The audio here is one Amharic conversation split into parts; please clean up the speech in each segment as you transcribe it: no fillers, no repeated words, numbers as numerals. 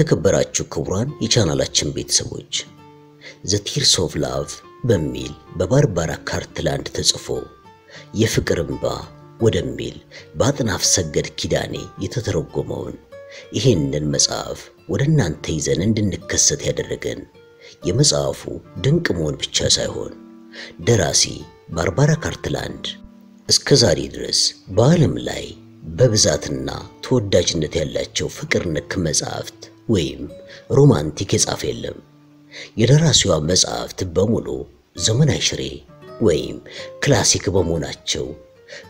የተከበራችሁ ክቡራን የቻናላችን ቤተሰቦች ዘ ቲርስ ኦፍ ላቭ በሚል በባርባራ ካርትላንድ ተጽፎ የፍቅር እንባ ወደሚል በአጥናፍ ሰገድ ኪዳኔ የተተረጎመውን ይሄንን መጽሐፍ ወደናንተ ይዘን እንድንከሰት ያደረገን የመጽሐፉ ድንቅ መሆን ብቻ ሳይሆን ደራሲ ባርባራ ካርትላንድ እስከዛሬ ድረስ በአለም ላይ በብዛትና ተወዳጅነት ያላቸው ፍቅር ነክ መጻሕፍት ወይም ሮማንቲክ የጻፈ የለም የደራሲዋ መጻሕፍት በሙሉ ዘመን አይሽሬ ወይም ክላሲክ በመሆናቸው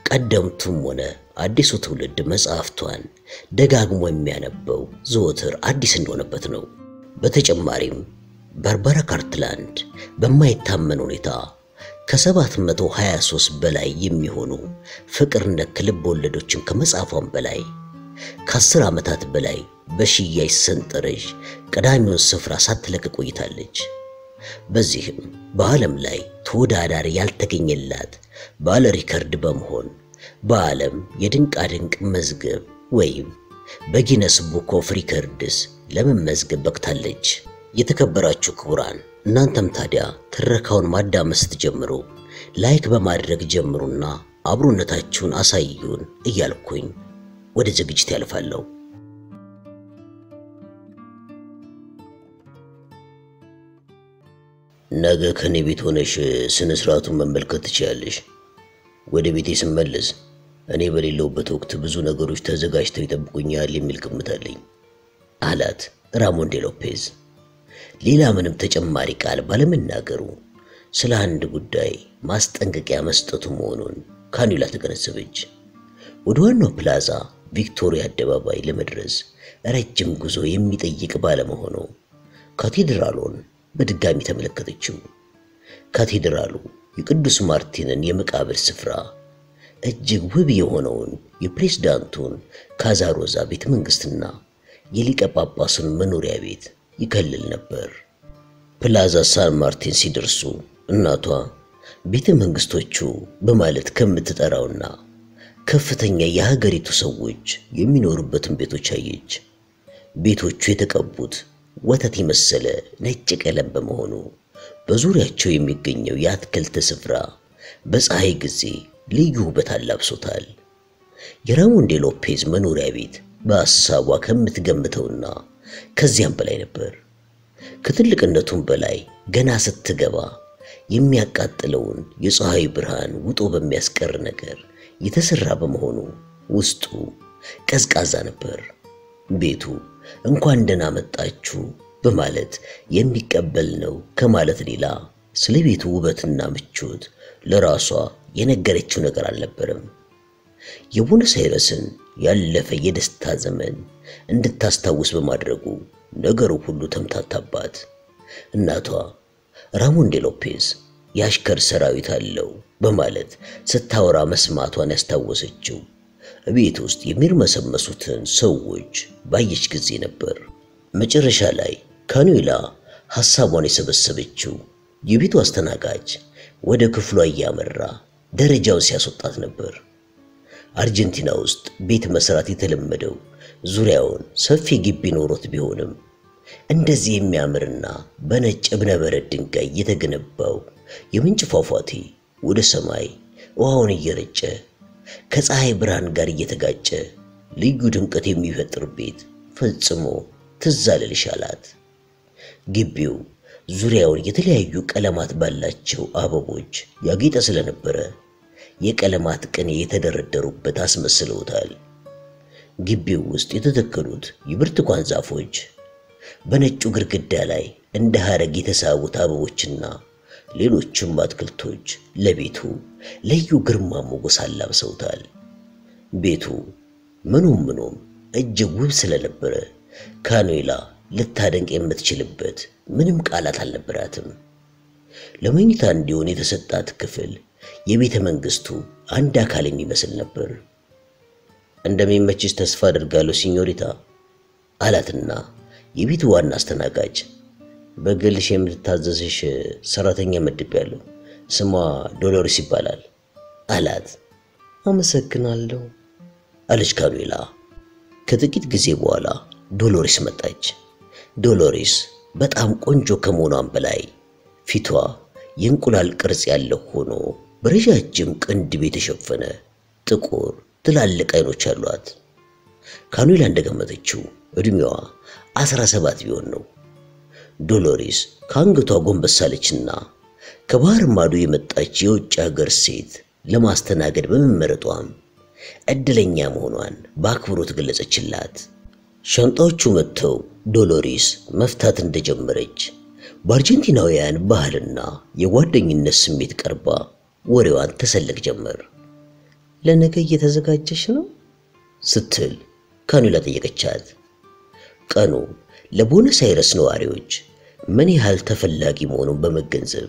ቀደምቱም ሆነ አዲሱ ትውልድ መጻሕፍቷን ደጋግሞ የሚያነበው ዘወትር አዲስ እንደሆነበት ነው በተጨማሪም ባርባራ ካርትላንድ በማይታመን ሁኔታ ከ723 በላይ የሚሆኑ ፍቅር ነክ ልብ ወለዶችን ከመጻፏም በላይ ከ10 ዓመታት በላይ በሽያጭ ሰንጠረዥ ቀዳሚውን ስፍራ ሳትለቅ ቆይታለች በዚህም በአለም ላይ ተወዳዳሪ ያልተገኘላት ባለ ሪከርድ በመሆን በአለም የድንቃ ድንቅ መዝገብ ወይም በጊነስ ቡክ ኦፍ ሪከርድስ ለመመዝገብ በቅታለች የተከበራችሁ ክቡራን እናንተም ታዲያ ትረካውን ማዳመስ ጀምሩ ላይክ በማድረግ ጀምሩና አብሮነታችሁን አሳዩን እያልኩኝ ወደ ዝግጅት ያልፋለሁ ነገ ከኔ ቤት ሆነሽ ስነ ስርዓቱን መመልከት ትችያለሽ ወደ ቤቴ ስመለስ እኔ በሌለውበት ወቅት ብዙ ነገሮች ተዘጋጅተው ይጠብቁኛል የሚል ግምት አለኝ አላት ራሞን ዴ ሎፔዝ ሌላ ምንም ተጨማሪ ቃል ባለመናገሩ ስለ አንድ ጉዳይ ማስጠንቀቂያ መስጠቱ መሆኑን ካኑላ ተገነዘበች ወደ ዋናው ፕላዛ ቪክቶሪያ አደባባይ ለመድረስ ረጅም ጉዞ የሚጠይቅ ባለመሆኑ ካቴድራሉን በድጋሚ ተመለከተችው ካቴድራሉ የቅዱስ ማርቲንን የመቃብር ስፍራ እጅግ ውብ የሆነውን የፕሬዝዳንቱን ካዛሮዛ ቤተ መንግስትና የሊቀ ጳጳሱን መኖሪያ ቤት ይከለል ነበር ፕላዛ ሳን ማርቲን ሲደርሱ እናቷ ቤተ መንግስቶቹ በማለት ከምትጠራውና ከፍተኛ የሀገሪቱ ሰዎች የሚኖሩበትን ቤቶች አየች ቤቶቹ የተቀቡት ወተት የመሰለ ነጭ ቀለም በመሆኑ በዙሪያቸው የሚገኘው ያትክልት ስፍራ በፀሐይ ጊዜ ልዩ ውበት አላብሶታል የራሞን ዴ ሎፔዝ መኖሪያ ቤት በአሳቧ ከምትገምተውና ከዚያም በላይ ነበር ከትልቅነቱም በላይ ገና ስትገባ የሚያቃጥለውን የፀሐይ ብርሃን ውጦ በሚያስቀር ነገር የተሰራ በመሆኑ ውስጡ ቀዝቃዛ ነበር ቤቱ እንኳን ደህና መጣችሁ በማለት የሚቀበል ነው ከማለት ሌላ ስለ ቤቱ ውበትና ምቾት ለራሷ የነገረችው ነገር አልነበረም የቡነስ አይረስን ያለፈ የደስታ ዘመን እንድታስታውስ በማድረጉ ነገሩ ሁሉ ተምታታባት እናቷ ራሞን ዴ ሎፔዝ ያሽከር ሰራዊት አለው በማለት ስታወራ መስማቷን ያስታወሰችው ቤት ውስጥ የሚርመሰመሱትን ሰዎች ባየች ጊዜ ነበር መጨረሻ ላይ ካኑላ ሐሳቧን የሰበሰበችው የቤቱ አስተናጋጅ ወደ ክፍሏ ያመራ ደረጃውን ሲያስወጣት ነበር አርጀንቲና ውስጥ ቤት መስራት የተለመደው ዙሪያውን ሰፊ ግቢ ኖሮት ቢሆንም እንደዚህ የሚያምርና በነጭ እብነ በረድ ድንጋይ የተገነባው የምንጭ ፏፏቴ ወደ ሰማይ ውሃውን እየረጨ ከፀሐይ ብርሃን ጋር እየተጋጨ ልዩ ድምቀት የሚፈጥር ቤት ፈጽሞ ትዛለልሽ አላት ግቢው ዙሪያውን የተለያዩ ቀለማት ባላቸው አበቦች ያጌጠ ስለነበረ የቀለማት ቅኔ የተደረደሩበት አስመስለውታል ግቢው ውስጥ የተተከሉት የብርቱካን ዛፎች በነጩ ግድግዳ ላይ እንደ ሐረግ የተሳቡት አበቦችና ሌሎችም አትክልቶች ለቤቱ ልዩ ግርማ ሞገስ አላብሰውታል ቤቱ ምኑም እጅግ ውብ ስለነበረ ካኑላ ልታደንቅ የምትችልበት ምንም ቃላት አልነበራትም ለመኝታ እንዲሆን የተሰጣት ክፍል የቤተ መንግስቱ አንድ አካል የሚመስል ነበር እንደሚመችሽ ተስፋ አድርጋለሁ ሲኞሪታ አላትና የቤቱ ዋና አስተናጋጅ በግልሽ የምትታዘዝሽ ሰራተኛ መድቤያለሁ ስሟ ዶሎሪስ ይባላል አላት አመሰግናለሁ አለች ካኑላ ከጥቂት ጊዜ በኋላ ዶሎሪስ መጣች ዶሎሪስ በጣም ቆንጆ ከመሆኗም በላይ ፊቷ የእንቁላል ቅርጽ ያለው ሆኖ በረጃጅም ቅንድብ የተሸፈነ ጥቁር ትላልቅ አይኖች አሏት። ካኑላ እንደገመተችው እድሜዋ 17 ቢሆን ነው። ዶሎሪስ ካንግቷ ጎንበሳለችና ከባህር ማዶ የመጣች የውጭ ሀገር ሴት ለማስተናገድ በመመረጧም እድለኛ መሆኗን በአክብሮት ገለጸችላት። ሻንጣዎቹ መተው ዶሎሪስ መፍታት እንደጀመረች በአርጀንቲናውያን ባህልና የጓደኝነት ስሜት ቀርባ ወሬዋን ተሰለቅ ጀመር። ለነገ እየተዘጋጀሽ ነው ስትል ካኑላ ጠየቀቻት። ቀኑ ለቦነስ አይረስ ነዋሪዎች ምን ያህል ተፈላጊ መሆኑን በመገንዘብ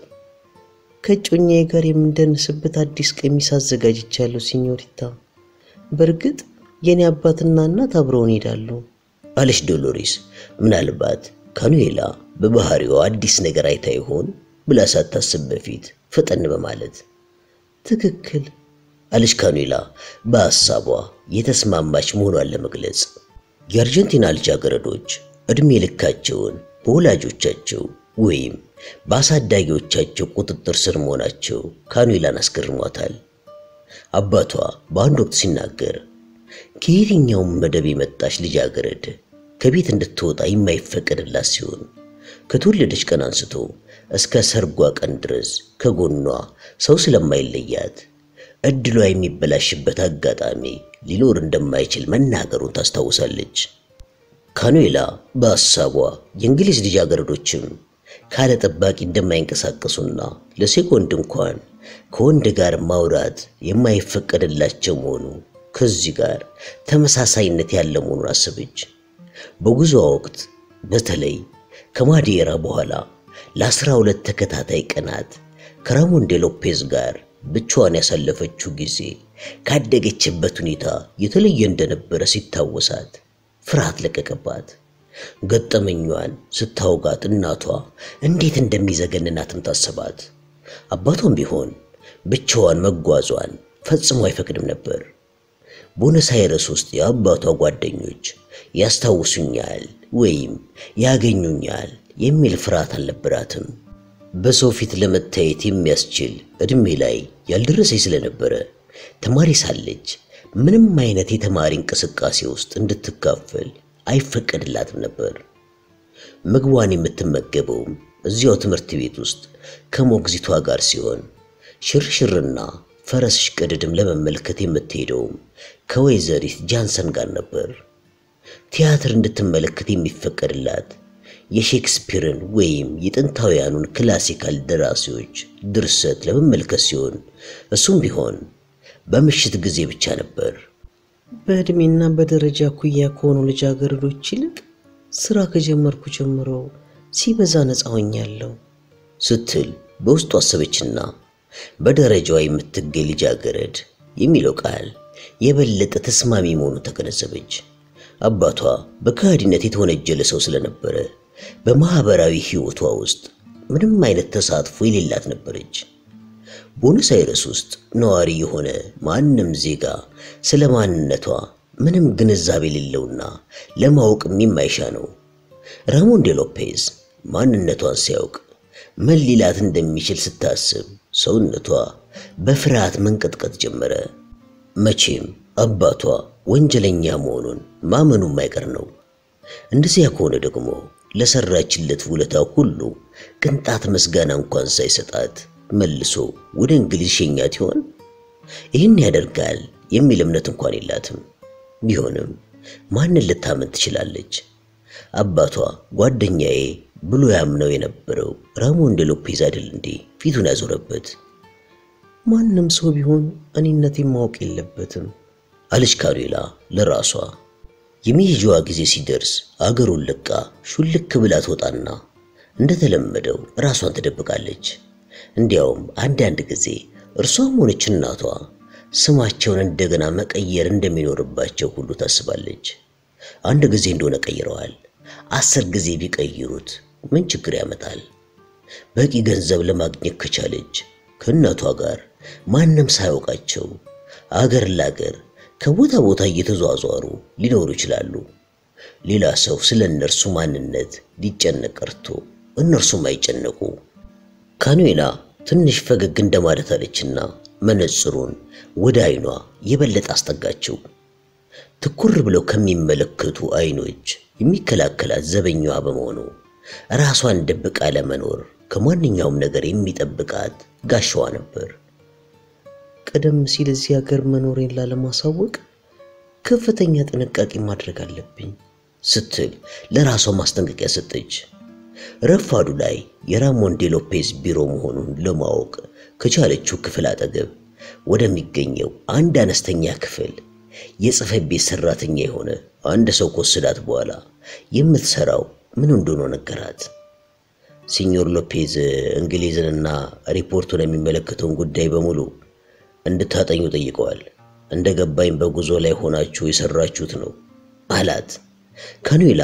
ከጮኛዬ ጋር የምንደንስበት አዲስ ቀሚስ አዘጋጅቻለሁ ሲኞሪታ፣ በርግጥ የኔ አባትና እናት አብረው ይሄዳሉ አለች ዶሎሪስ። ምናልባት ካኑላ በባህሪው አዲስ ነገር አይታ ይሆን ብላ ሳታስብ በፊት ፈጠን በማለት ትክክል አለች ካኑላ በሐሳቧ የተስማማች መሆኗን ለመግለጽ። የአርጀንቲና ልጃገረዶች እድሜ ልካቸውን በወላጆቻቸው ወይም ባሳዳጊዎቻቸው ቁጥጥር ስር መሆናቸው ካኑላን አስገርሟታል። አባቷ በአንድ ወቅት ሲናገር ከየትኛው መደብ የመጣች ልጃገረድ ከቤት እንድትወጣ የማይፈቀድላት ሲሆን ከተወለደች ቀን አንስቶ እስከ ሰርጓ ቀን ድረስ ከጎኗ ሰው ስለማይለያት እድሏ የሚበላሽበት አጋጣሚ ሊኖር እንደማይችል መናገሩን ታስታውሳለች። ካኑላ በሐሳቧ የእንግሊዝ ልጃገረዶችም ካለ ተባቂ እንደማይንቀሳቀሱና ለሴኮንድ እንኳን ከወንድ ጋር ማውራት የማይፈቀድላቸው ሆኑ ከዚህ ጋር ተመሳሳይነት ያለው መሆኑን አሰበች። በጉዞ ወቅት በተለይ ከማዲራ በኋላ ለ12 ተከታታይ ቀናት ከራሞን ዴ ሎፔዝ ጋር ብቻዋን ያሳለፈችው ጊዜ ካደገችበት ሁኔታ የተለየ እንደነበረ ሲታወሳት ፍርሃት ለቀቀባት። ገጠመኛዋን ስታውጋት እናቷ እንዴት እንደሚዘገንናትም ታሰባት። አባቷም ቢሆን ብቻዋን መጓዟን ፈጽሞ አይፈቅድም ነበር። ቦነስ አይረስ ውስጥ የአባቷ ጓደኞች ያስታውሱኛል ወይም ያገኙኛል የሚል ፍርሃት አልነበራትም። በሰው ፊት ለመታየት የሚያስችል እድሜ ላይ ያልደረሰች ስለነበረ ተማሪ ሳለች ምንም አይነት የተማሪ እንቅስቃሴ ውስጥ እንድትካፈል አይፈቀድላትም ነበር። ምግቧን የምትመገበው እዚያው ትምህርት ቤት ውስጥ ከሞግዚቷ ጋር ሲሆን ሽርሽርና ፈረስ ሽቅድድም ለመመልከት የምትሄደው ከወይዘሪት ጃንሰን ጋር ነበር። ቲያትር እንድትመለከት የሚፈቀድላት የሼክስፒርን ወይም የጥንታውያኑን ክላሲካል ደራሲዎች ድርሰት ለመመልከት ሲሆን እሱም ቢሆን በምሽት ጊዜ ብቻ ነበር። በእድሜና በደረጃ ኩያ ከሆኑ ልጃገረዶች ይልቅ ስራ ከጀመርኩ ጀምሮ ሲበዛ ነፃ ሆኛለሁ ስትል በውስጧ አሰበችና በደረጃዋ የምትገኝ ልጃገረድ የሚለው ቃል የበለጠ ተስማሚ መሆኑን ተገነዘበች። አባቷ በካህዲነት የተወነጀለ ሰው ስለነበረ በማህበራዊ ህይወቷ ውስጥ ምንም አይነት ተሳትፎ የሌላት ነበረች። ቦነስ አይረስ ውስጥ ነዋሪ የሆነ ማንም ዜጋ ስለማንነቷ ምንም ግንዛቤ የሌለውና ለማወቅ የማይሻ ነው። ራሞን ዴ ሎፔዝ ማንነቷን ሲያውቅ ምን ሊላት እንደሚችል ስታስብ ሰውነቷ በፍርሃት መንቀጥቀጥ ጀመረ። መቼም አባቷ ወንጀለኛ መሆኑን ማመኑ የማይቀር ነው። እንደዚያ ከሆነ ደግሞ ለሰራችለት ውለታ ሁሉ ቅንጣት መስጋና እንኳን ሳይሰጣት መልሶ ወደ እንግሊዝ ሸኛት ይሆን? ይህን ያደርጋል የሚል እምነት እንኳን የላትም። ቢሆንም ማንን ልታመን ትችላለች? አባቷ ጓደኛዬ ብሎ ያምነው የነበረው ራሞን ዴ ሎፔዝ አይደል እንዴ ፊቱን ያዞረበት? ማንም ሰው ቢሆን እኔነቴን ማወቅ የለበትም አለች ካኑላ ለራሷ። የሚሄጂዋ ጊዜ ሲደርስ አገሩን ለቃ ሹልክ ብላ ተወጣና እንደተለመደው ራሷን ተደብቃለች። እንዲያውም አንዳንድ ጊዜ እርሷም ሆነች እናቷ ስማቸውን እንደገና መቀየር እንደሚኖርባቸው ሁሉ ታስባለች። አንድ ጊዜ እንደሆነ ቀይረዋል፣ 10 ጊዜ ቢቀይሩት ምን ችግር ያመጣል? በቂ ገንዘብ ለማግኘት ከቻለች ከእናቷ ጋር ማንም ሳያውቃቸው አገር ላገር ከቦታ ቦታ እየተዟዟሩ ሊኖሩ ይችላሉ። ሌላ ሰው ስለ እነርሱ ማንነት ሊጨነቅ ቀርቶ እነርሱም አይጨነቁ ካኑኤላ ትንሽ ፈገግ እንደማለት አለችና መነጽሩን ወደ አይኗ የበለጠ አስጠጋችው ትኩር ብሎ ከሚመለከቱ አይኖች የሚከላከላት ዘበኛዋ በመሆኑ ራሷን ደብቃ ለመኖር ከማንኛውም ነገር የሚጠብቃት ጋሻዋ ነበር ቀደም ሲል እዚህ ሀገር መኖርን ላለማሳወቅ ከፍተኛ ጥንቃቄ ማድረግ አለብኝ ስትል ለራሷ ማስጠንቀቂያ ሰጠች ረፋዱ ላይ የራሞን ዴ ሎፔዝ ቢሮ መሆኑን ለማወቅ ከቻለችው ክፍል አጠገብ ወደሚገኘው አንድ አነስተኛ ክፍል የጽፈት ቤት ሰራተኛ የሆነ አንድ ሰው ኮስዳት በኋላ የምትሰራው ምን እንደሆነ ነገራት ሲኒዮር ሎፔዝ እንግሊዝንና ሪፖርቱን የሚመለከቱን ጉዳይ በሙሉ እንድታጠኙ ጠይቀዋል እንደገባይም በጉዞ ላይ ሆናችሁ ይሰራችሁት ነው አላት ካኑኤላ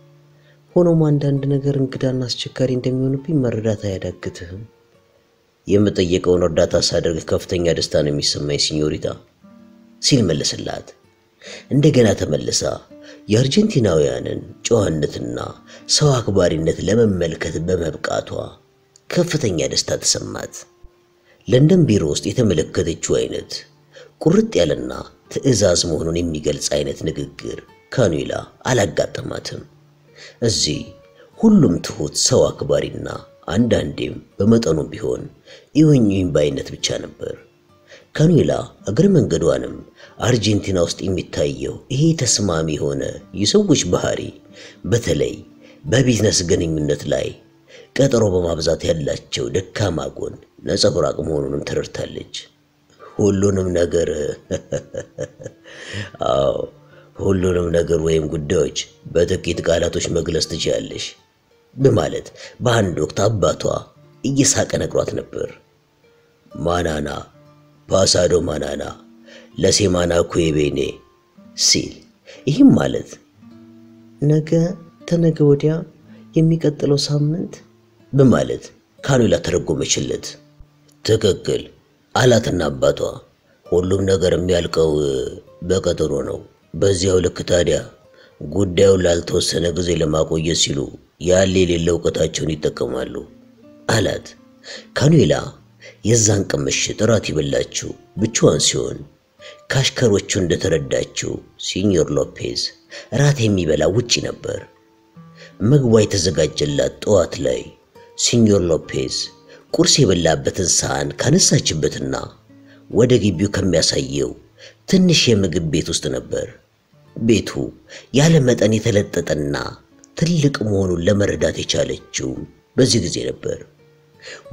ሆኖም አንድ ነገር እንግዳና አስቸጋሪ እንደሚሆንብኝ መረዳት አያዳግትህም የምጠየቀውን እርዳታ ሳደርግ ከፍተኛ ደስታ ነው የሚሰማኝ ሲኒዮሪታ ሲል መለሰላት እንደገና ተመለሳ የአርጀንቲናውያንን ጨዋነትና ሰው አክባሪነት ለመመልከት በመብቃቷ ከፍተኛ ደስታ ተሰማት ለንደን ቢሮ ውስጥ የተመለከተችው አይነት ቁርጥ ያለና ትዕዛዝ መሆኑን የሚገልጽ አይነት ንግግር ካኑኤላ አላጋጠማትም እዚ ሁሉም ትሁት ሰው አክባሪና አንዳንዴም በመጠኑ ቢሆን ይሁንኝ ባይነት ብቻ ነበር ካኑኤላ እግረ መንገዷንም አርጀንቲና ውስጥ የሚታየው ይሄ ተስማሚ ሆነ የሰዎች ባህሪ በተለይ በቢዝነስ ግንኙነት ላይ ቀጠሮ በማብዛት ያላቸው ደካማ ጎን ነጸብራቅ መሆኑን ተረድታለች ሁሉንም ነገር አው ሁሉንም ነገር ወይም ጉዳዮች በጥቂት ቃላቶች መግለጽ ትችላለሽ በማለት በአንድ ወቅት አባቷ እየሳቀ ነግሯት ነበር ማናና ፓሳዶ ማናና ለሴማና ኩዌቤኔ ሲል ይሄም ማለት ነገ ተነገ ወዲያ የሚቀጥለው ሳምንት በማለት ካኑኤላ ተረጎመችለት ትክክል አላትና አባቷ ሁሉም ነገር የሚያልቀው በቀጠሮ ነው በዚያው ልክ ታዲያ ጉዳዩ ላልተወሰነ ጊዜ ለማቆየት ሲሉ ያለ ሌለው ወጣቸውን ይተከማሉ አላት ካኑኤላ የዛን ቀምሽ ጥራት ይበላችሁ ብቻዋን ሲሆን ካሽከሮቹ እንደተረዳችሁ ሲኒዮር ሎፔዝ ራት የሚበላ ውጪ ነበር ምግቡ የተዘጋጀላት ጧት ላይ ሲኒዮር ሎፔዝ ቁርስ የበላበትን ሳህን ካነሳችበትና ወደ ግቢው ከሚያሳየው ትንሽ የምግብ ቤት ውስጥ ነበር ቤቱ ያለ መጠን የተለጠጠና ትልቅ መሆኑን ለመረዳት የቻለችው በዚህ ጊዜ ነበር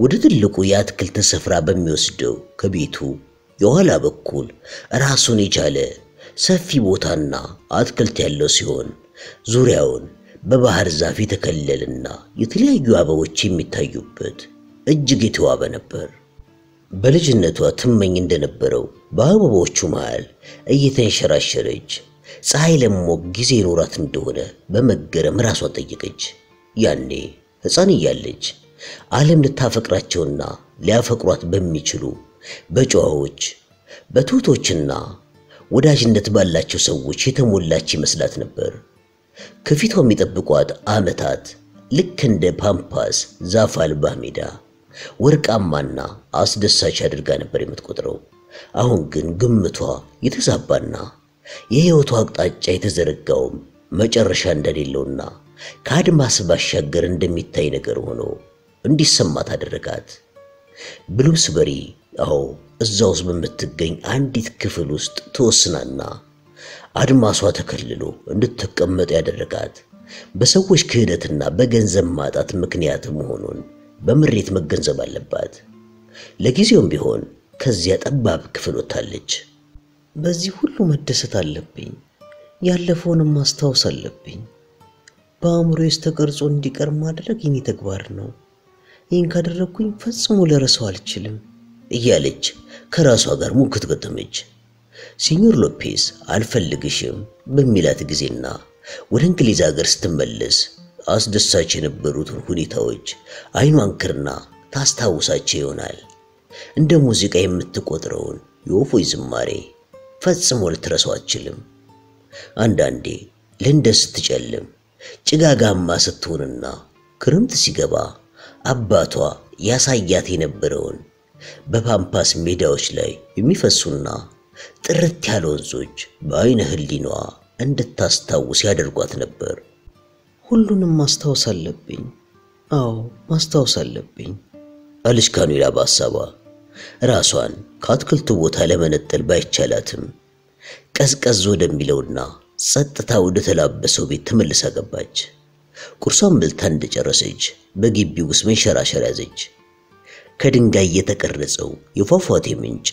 ወደ ትልቁ ያትክልት ስፍራ በሚወስደው ከቤቱ የኋላ በኩል ራሱን ይቻለ ሰፊ ቦታና አትክልት ያለው ሲሆን ዙሪያውን በባህር ዛፍ የተከለለና የተለያዩ አበቦች የሚታዩበት እጅግ የተዋበ ነበር በልጅነቷ ትመኝ እንደነበረው በአበቦቹ መሃል እየተንሸራሸረች ፀሐይ ለሞቅ ጊዜ ኖራት እንደሆነ በመገረም ራሷን ጠየቀች ያኔ ሕፃን እያለች ዓለም ልታፈቅራቸውና ሊያፈቅሯት በሚችሉ በጨዋዎች በቱቶችና ወዳጅነት ባላቸው ሰዎች የተሞላች መስላት ነበር ከፊቷ የሚጠብቋት አመታት ልክ እንደ ፓምፓስ ዛፍ አልባ ሜዳ ወርቃማና አስደሳች አድርጋ ነበር የምትቆጥረው አሁን ግን ግምቷ የተዛባና የህይወቷ አቅጣጫ የተዘረጋው መጨረሻ እንደሌለውና ካድማስ ባሻገር እንደሚታይ ነገር ሆኖ እንዲሰማት አደረጋት ብሉምስበሪ አው እዛውስ በመትገኝ አንዲት ክፍል ውስጥ ተወስናና አድማሷ ተከልሎ እንድትቀመጥ ያደረጋት በሰዎች ክህደትና በገንዘብ ማጣት ምክንያት መሆኑን በመሬት መገንዘብ አለባት ለጊዜውም ቢሆን ከዚያ ጠባብ ክፍል ወጣለች በዚህ ሁሉ መደሰት አለብኝ ያለፈውን ማስተዋወስ አለብኝ በአእምሮ እስተቀርጾ እንዲቀር ማድረግ የኔ ተግባር ነው ይህን ካደረኩኝ ፈጽሞ ልረሳው አልችልም እያለች ከራሷ ጋር ሙክት ገጠመች ሲኒር ሎፔዝ አልፈልግሽም በሚላት ጊዜና ወደ እንግሊዝ ሀገር ስትመለስ አስደሳች የነበሩት ሁኔታዎች አይኗን ክርና ታስታውሳቸው ይሆናል እንደ ሙዚቃ የምትቆጥረውን የኦፎይ ዝማሬ ፈጽሞ ልትረሳው አልችልም አንዳንዴ ለንደስ ትጨለም ጭጋጋማ ስትሆንና ክረምት ሲገባ አባቷ ያሳያት የነበረውን በፓምፓስ ሜዳዎች ላይ የሚፈሱና ጥርት ያሉ ወንዞች በአይነ ህሊናዋ እንድታስታውስ ያደርጓት ነበር ሁሉንም ማስታወስ አለብኝ አዎ ማስታወስ አለብኝ አለች ካኑላ ባሳባ ራሷን ከአትክልቱ ቦታ ለመነጠል ባይቻላትም ቀዝቀዝ ወደሚለውና ጸጥታ ወደ ተላበሰው ቤት ተመልሳ ገባች ቁርሷን በልታ እንደጨረሰች በግቢው ውስጥ መንሸራሸር ያዘች ከድንጋይ የተቀረጸው የፏፏቴ ምንጭ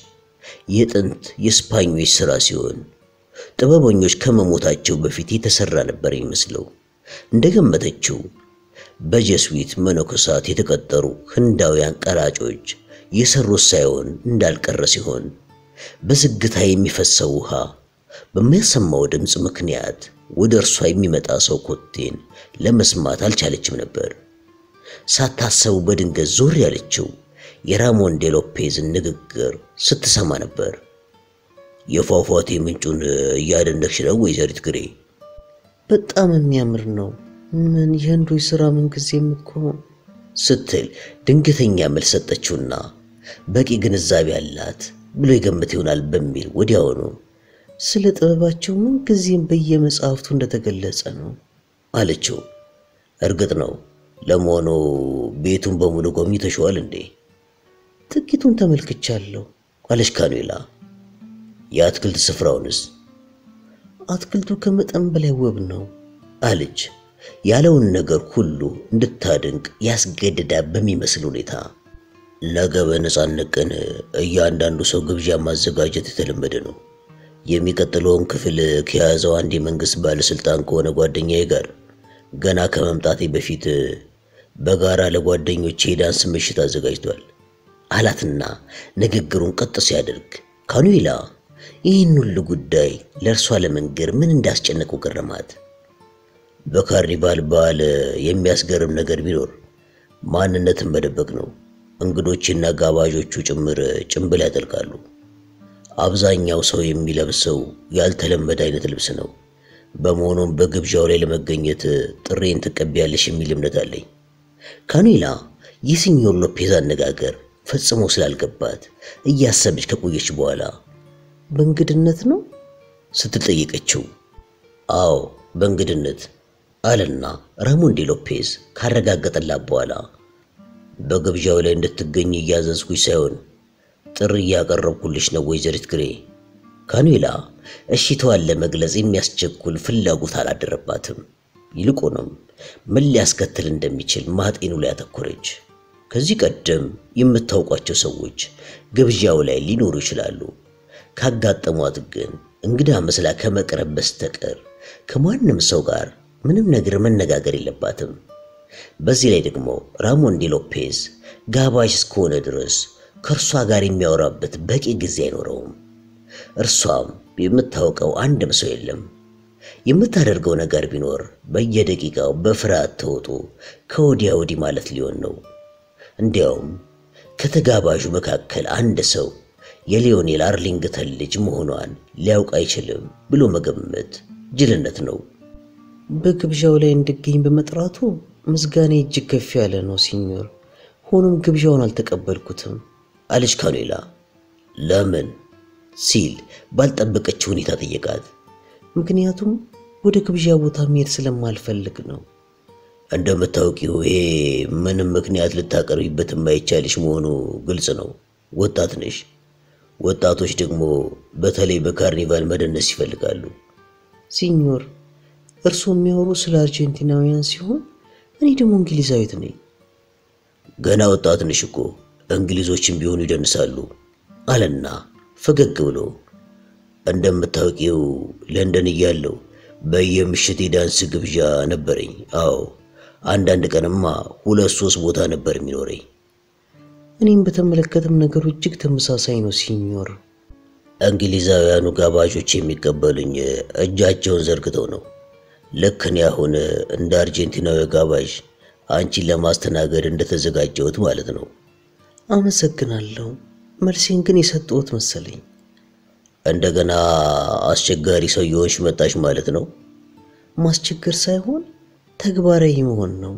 የጥንት የስፓኞች ስራ ሲሆን ጥበበኞች ከመሞታቸው በፊት የተሰራ ነበር ይመስለው እንደገመተችው በጀስዊት መነኮሳት የተቀጠሩ ህንዳውያን ቀራጮች የሰሩት ሳይሆን እንዳልቀረ ሲሆን በዝግታ የሚፈሰው ውሃ በሚያሰማው ድምጽ ምክንያት ወደርሷ የሚመጣ ሰው ኮቴን ለመስማት አልቻለችም ነበር ሳታሰቡ በድንገት ዞር ያለችው የራሞን ዴ ሎፔዝን ንግግር ስትሰማ ነበር የፏፏቴ ምንጩን ያደነቅሽ ነው ወይዘሪት ግሬ በጣም የሚያምር ነው ምን የንዶይ ስራ ምን ጊዜም እኮ ስትል ድንገተኛ መልስ ሰጠችውና በቂ ግንዛቤ ያላት ብሎ ይገምት ይሆናል በሚል ወዲያው ነው ስለ ጥበባቸው ምን ጊዜም በየመጻሕፍቱ እንደተገለጸ ነው አለችው እርግጥ ነው ለሞኖ ቤቱን በሙሉ ጎብኝተሽዋል እንዴ ጥቂቱን ተመልክቻለሁ አለች ካኑላ የአትክልት ስፍራውንስ አትክልቱ ከመጠን በላይ ውብ ነው አለች ያለውን ነገር ሁሉ እንድታደንቅ ያስገድዳ በሚመስል ሁኔታ ለገበነ ጻንቀን እያንዳንዱ ሰው ግብዣ ማዘጋጀት የተለመደ ነው የሚቀጥለውን ክፍል ከያዘው አንድ መንግስት ባለስልጣን ከሆነ ጓደኛዬ ጋር ገና ከመምጣቴ በፊት በጋራ ለጓደኞቼ ዳንስ ምሽት አዘጋጅቷል አላትና ንግግሩን ቀጥ ሲያደርግ ካኑላ ይህን ሁሉ ጉዳይ ለርሷ ለመንገር ምን እንዳስጨነቀው ገረማት በካርኒቫል ባል የሚያስገርም ነገር ቢኖር ማንነትን መደበቅ ነው እንግዶችና ጋባዦቹ ጭምር ጭምብል ያጠልቃሉ አብዛኛው ሰው የሚለብሰው ያልተለመደ አይነት ልብስ ነው በመሆኑም በግብዣው ላይ ለመገኘት ጥሬን ተቀበያለሽ የሚል እምነት አለኝ ካኑላ የሲኒዮር ሎፔዝ አነጋገር ፈጽሞ ስላልገባት እያሰበች ከቆየች በኋላ በእንግድነት ነው ስትጠየቀችው አዎ በእንግድነት አለና ራሞን ዴ ሎፔዝ ካረጋገጠላት በኋላ በግብዣው ላይ እንድትገኝ ያዘዝኩሽ ሳይሆን ጥሪ ያቀረብኩልሽ ነው ወይዘሪት ግሬ ካኑላ እሺቷን ለመግለጽ የሚያስቸኩል ፍላጎት አላደረባትም ይልቁንም ምን ሊያስከትል እንደሚችል ማጤኑ ላይ አተኮረች ከዚህ ቀደም የምታውቋቸው ሰዎች ግብዣው ላይ ሊኖሩ ይችላሉ ካጋጠሟት ግን እንግዳ መስላ ከመቅረብ በስተቀር ከማንም ሰው ጋር ምንም ነገር መነጋገር የለባትም በዚህ ላይ ደግሞ ራሞን ዴ ሎፔዝ ጋባሽ እስከሆነ ድረስ ከርሷ ጋር የሚያወራበት በቂ ጊዜ አይኖርም እርሷም የምታውቀው አንድ ሰው የለም የምታደርገው ነገር ቢኖር በየደቂቃው በፍርሃት ተወጡ ከወዲያ ወዲህ ማለት ሊሆን ነው እንዲያውም ከተጋባዡ መካከል አንድ ሰው የሊዮኔል አርሊንግተን ልጅ መሆኗን ሊያውቅ አይችልም ብሎ መገመት ጅልነት ነው በግብዣው ላይ እንድገኝ በመጥራቱ ምስጋኔ እጅግ ከፍ ያለ ነው ሲኒዮር ሆኖም ግብዣውን አልተቀበልኩትም አለች ካኑላ ለምን ሲል ባልጠበቀችው ሁኔታ ጠየቃት ምክንያቱም ወደ ግብዣው ቦታ መሄድ ስለማልፈልግ ነው እንደምታውቂው ይሄ ምንም ምክንያት ልታቀርብበት የማይቻልሽ መሆኑ ግልጽ ነው ወጣት ነሽ ወጣቶች ደግሞ በተለይ በካርኒቫል መደነስ ይፈልጋሉ ሲኒዮር እርሱ የሚያወሩ ስለ አርጀንቲናውያን ሲሆን እኔ ደግሞ እንግሊዛዊት ነኝ ገና ወጣት ነሽ እኮ እንግሊዞችም ቢሆኑ ይደንሳሉ አለና ፈገግ ብሎ እንደምታውቂው ለንደን ያለው በየምሽት ዳንስ ግብዣ ነበረኝ። አዎ አንዳንድ ቀንማ ሁለት ሶስት ቦታ ነበር የሚኖረኝ። እኔም በተመለከተም ነገሮች እጅግ ተመሳሳይ ነው ሲኒዮር። እንግሊዛውያኑ ጋባዦች የሚቀበሉኝ እጃቸውን ዘርግተው ነው። ልክ እኔ አሁን እንደ አርጀንቲናዊ ጋባዥ አንቺን ለማስተናገድ እንደተዘጋጀሁት ማለት ነው። አመሰግናለሁ መልሲን ግን የሰጠሁት መሰለኝ። እንደገና አስቸጋሪ ሰውዬዎች መጣሽ ማለት ነው። ማስቸገር ሳይሆን ተግባራዊ መሆን ነው።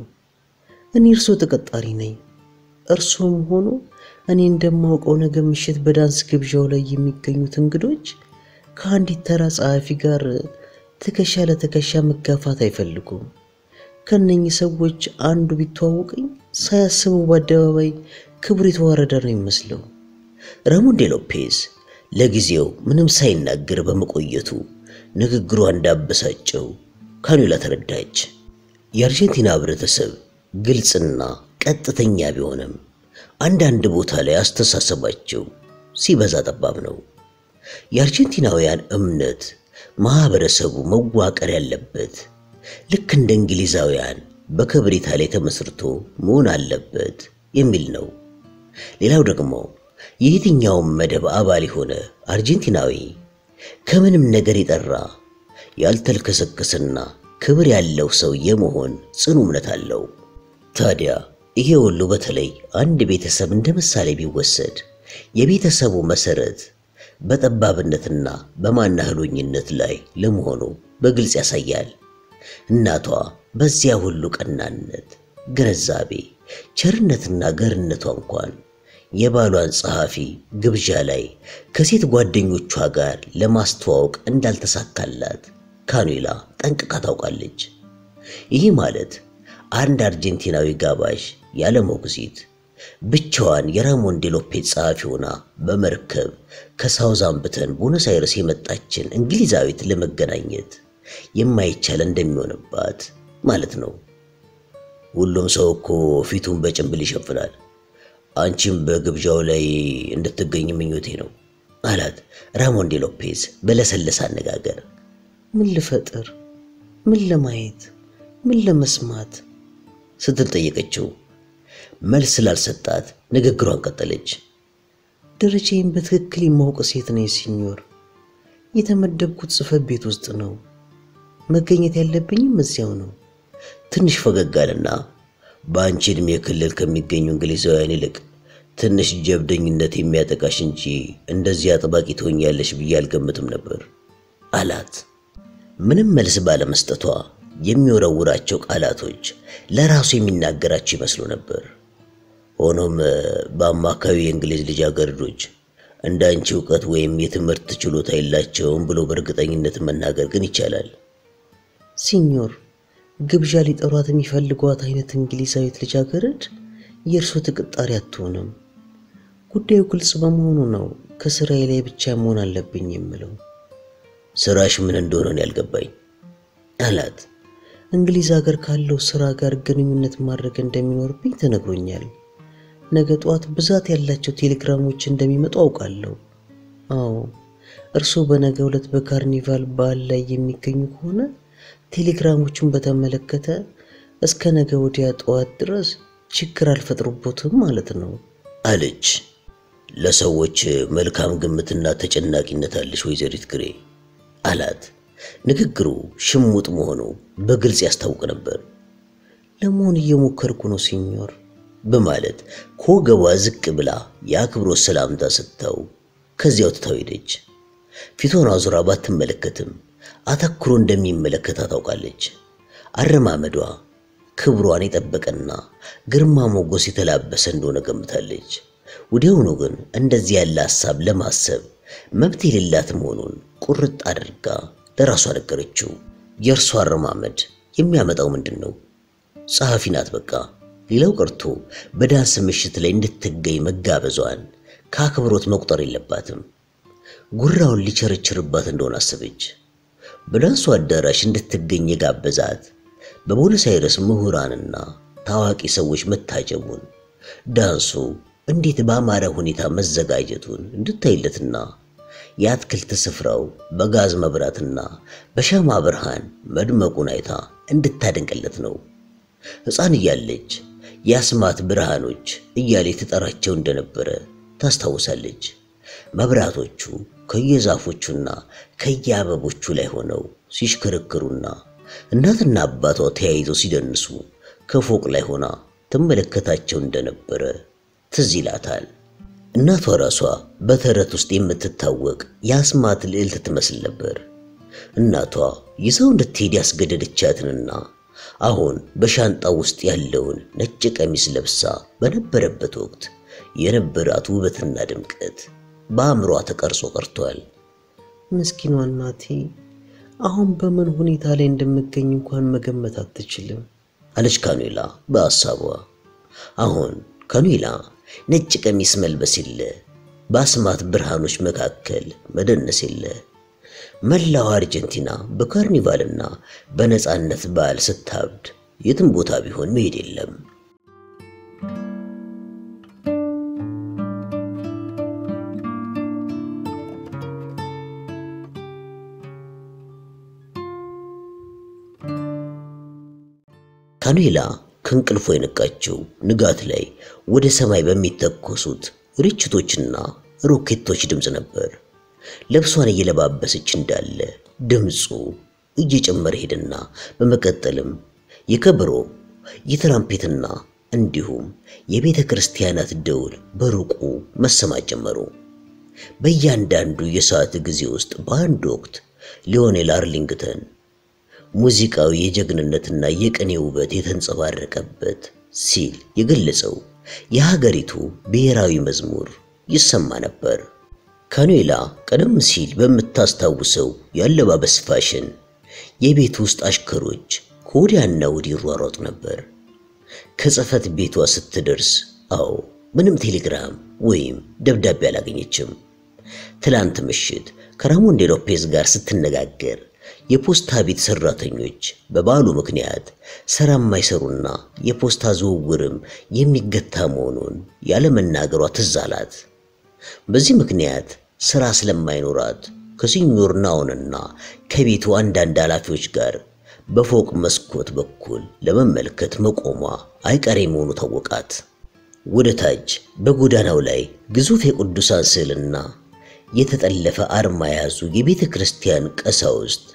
እኔ እርሱ ተቀጣሪ ነኝ። እርሱም ሆኖ እኔ እንደማውቀው ነገ ምሽት በዳንስ ግብዣው ላይ የሚገኙት እንግዶች ከአንዲት ተራ ጻፊ ጋር ትከሻ ለተከሻ መጋፋት አይፈልጉም። ከነኚህ ሰዎች አንዱ ቢተዋወቀኝ ሳያስበው በአደባባይ ክብር የተዋረደ ነው የሚመስለው። ራሞን ዴ ሎፔዝ ለጊዜው ምንም ሳይናገር በመቆየቱ ንግግሩ እንዳበሳጨው ካኑላ ተረዳች። የአርጀንቲና ህብረተሰብ ግልጽና ቀጥተኛ ቢሆንም አንዳንድ ቦታ ላይ አስተሳሰባቸው ሲበዛ ጠባብ ነው። የአርጀንቲናውያን እምነት ማህበረሰቡ መዋቀር ያለበት ልክ እንደ እንግሊዛውያን በከብሪታ ላይ ተመስርቶ መሆን አለበት የሚል ነው። ሌላው ደግሞ የየትኛው መደብ አባል ሆነ አርጀንቲናዊ ከምንም ነገር ይጠራ ያልተልከሰከሰና ክብር ያለው ሰው የመሆን ጽኑ እምነት አለው። ታዲያ ይሄ ሁሉ በተለይ አንድ ቤተሰብ እንደምሳሌ ቢወሰድ የቤተሰቡ መሰረት በጠባብነትና በማናህሉኝነት ላይ ለመሆኑ በግልጽ ያሳያል። እናቷ በዚያ ሁሉ ቀናነት ግርዛቤ ቸርነትና ገርነቷ እንኳን የባሏን ጻፊ ግብዣ ላይ ከሴት ጓደኞቿ ጋር ለማስተዋወቅ እንዳልተሳካላት ካኑላ ጠንቅቃ ታውቃለች። ይሄ ማለት አንድ አርጀንቲናዊ ጋባዥ ያለ ሞግዚት ብቻዋን የራሞን ዴ ሎፔዝ ጻፊ ሆና በመርከብ ከሳውዛምፕተን ቦነስ አይረስ የመጣችን እንግሊዛዊት ለመገናኘት የማይቻል እንደሚሆንባት ማለት ነው። ሁሉም ሰው እኮ ፊቱን በጭንብል ይሸፍናል። አንቺም በግብዣው ላይ እንድትገኝ ምኞቴ ነው አላት ራሞን ዴ ሎፔዝ በለሰለሰ አነጋገር። ምን ልፈጥር? ምን ለማየት? ምን ለመስማት? ስትል ጠየቀችው። መልስ ላልሰጣት ንግግሯን ቀጠለች። ደረጃዬን በትክክል የማውቅ ሴት ነኝ ሲኒዮር። የተመደብኩት ጽፈት ቤት ውስጥ ነው። መገኘት ያለብኝም እዚያው ነው። ትንሽ ፈገግ አለና ባንቺ እድሜ ክልል ከሚገኙ እንግሊዛውያን ይልቅ ትንሽ ጀብደኝነት የሚያጠቃሽ እንጂ እንደዚህ አጥባቂ ትሆኛለሽ ብዬ አልገምትም ነበር አላት። ምንም መልስ ባለመስጠቷ የሚወረውራቸው ቃላቶች ለራሱ የሚናገራቸው ይመስሉ ነበር። ሆኖም በአማካዊ እንግሊዝ ልጃገረዶች እንዳንቺ ዕውቀት ወይም የትምህርት ችሎታ የላቸውም ብሎ በእርግጠኝነት መናገር ግን ይቻላል። ሲኒዮር ግብዣ ሊጠሯት የሚፈልጓት አይነት እንግሊዛዊት ልጃገረድ የእርሱ ተቀጣሪ አትሆንም። ጉዳዩ ግልጽ በመሆኑ ነው ከስራዬ ላይ ብቻ መሆን አለብኝ የምለው። ስራሽ ምን እንደሆነ ነው ያልገባኝ አላት። እንግሊዝ ሀገር ካለው ስራ ጋር ግንኙነት ማድረግ እንደሚኖርብኝ ተነግሮኛል። ነገ ጧት ብዛት ያላቸው ቴሌግራሞች እንደሚመጡ አውቃለሁ። አዎ እርሱ በነገው ዕለት በካርኒቫል በዓል ላይ የሚገኙ ከሆነ ቴሌግራሞቹን በተመለከተ እስከ ነገ ወዲያ ጧት ድረስ ችግር አልፈጥሩቦትም ማለት ነው አለች። ለሰዎች መልካም ግምትና ተጨናቂነት አለሽ ወይዘሪት ግሬ አላት። ንግግሩ ሽሙጥ መሆኑ በግልጽ ያስታውቅ ነበር። ለመሆን እየሞከርኩ ነው ሲኒዮር በማለት ከወገቧ ዝቅ ብላ የአክብሮት ሰላምታ ሰጥታው ከዚያው ተታወደች። ፊቷን አዙራ ባትመለከትም አተኩሮ እንደሚመለከታ ታውቃለች። አረማመዷ ክብሯን የጠበቀና ግርማ ሞገስ የተላበሰ እንደሆነ ገምታለች። ወዲያውኑ ግን እንደዚህ ያለ ሐሳብ ለማሰብ መብት የሌላት መሆኑን ቁርጥ አድርጋ ለራሷ ነገረችው። የእርሷ አረማመድ የሚያመጣው ምንድነው? ጻፊ ናት በቃ። ሌላው ቀርቶ በዳንስ ምሽት ላይ እንድትገኝ መጋበዟን ከአክብሮት መቁጠር የለባትም። ጉራውን ሊቸርችርባት እንደሆነ አሰበች። በዳንሱ አዳራሽ እንድትገኝ የጋበዛት በቦነስ አይረስ ምሁራንና ታዋቂ ሰዎች መታጀቡን ዳንሱ እንዴት ባማረ ሁኔታ መዘጋጀቱን እንድታይለትና የአትክልት ስፍራው በጋዝ መብራትና በሻማ ብርሃን መድመቁን አይታ እንድታደንቅለት ነው። ሕፃን እያለች ያስማት ብርሃኖች እያለች ተጠራቸው እንደነበረ ታስታውሳለች። መብራቶቹ ከየዛፎቹና ከየአበቦቹ ላይ ሆነው ሲሽከረከሩና እናትና አባቷ ተያይዘው ሲደንሱ ከፎቅ ላይ ሆና ተመለከታቸው እንደነበረ ትዝ ይላታል። እናቷ ራሷ በተረት ውስጥ የምትታወቅ ያስማት ልዕልት ትመስል ነበር። እናቷ ይዘው እንድትሄድ ያስገደደቻትንና አሁን በሻንጣ ውስጥ ያለውን ነጭ ቀሚስ ለብሳ በነበረበት ወቅት የነበራት ውበትና ድምቀት በአምሯ ተቀርጾ ቀርቷል። ምስኪኗ እናቴ አሁን በምን ሁኔታ ላይ እንደምገኝ እንኳን መገመት አትችልም አለች ካኑላ በአሳቧ። አሁን ካኑላ ነጭ ቀሚስ መልበስ ይለ ባስማት ብርሃኖች መካከል መደነስ ይለ መላው አርጀንቲና በካርኒቫልና በነጻነት በዓል ስታብድ የትም ቦታ ቢሆን መሄድ የለም። ካኑላ ከንቅልፎ የነቃቸው ንጋት ላይ ወደ ሰማይ በሚተኮሱት ርችቶችና ሮኬቶች ድምጽ ነበር። ልብሷን እየለባበሰች እንዳለ ድምጹ እየጨመረ ሄደና በመቀጠልም የከበሮ የትራምፔትና እንዲሁም የቤተክርስቲያናት ደውል በሩቁ መሰማት ጀመሩ። በእያንዳንዱ የሰዓት ጊዜ ውስጥ በአንድ ወቅት ሊዮኔል አርሊንግተን ሙዚቃው የጀግንነትና የቅኔ ውበት የተንጸባረቀበት ሲል የገለጸው የሀገሪቱ ብሔራዊ መዝሙር ይሰማ ነበር። ካኑላ ቀደም ሲል በመታስተውሰው ያለባበስ ፋሽን የቤት ውስጥ አሽከሮች ኮዲያና ወዲ ሯሯጡ ነበር። ከጽፈት ቤቷ ስትደርስ አው ምንም ቴሌግራም ወይም ደብዳቤ አላገኘችም። ትላንት ምሽት ከራሞን ዴ ሎፔዝ ጋር ስትነጋገር የፖስታ ቤት ሰራተኞች በባሉ ምክንያት ስራ የማይሰሩና የፖስታ ዝውውርም የሚገታ መሆኑን ያለመናገሯ ትዝ አላት። በዚህ ምክንያት ስራ ስለማይኖራት ከሲኒዮር ናውንና ከቤቱ አንዳንድ ኃላፊዎች ጋር በፎቅ መስኮት በኩል ለመመልከት መቆሟ አይቀሬ መሆኑ ታወቃት። ወደ ታች በጎዳናው ላይ ግዙፍ የቅዱሳን ስዕልና የተጠለፈ አርማ ያዙ የቤተክርስቲያን ቀሳውስት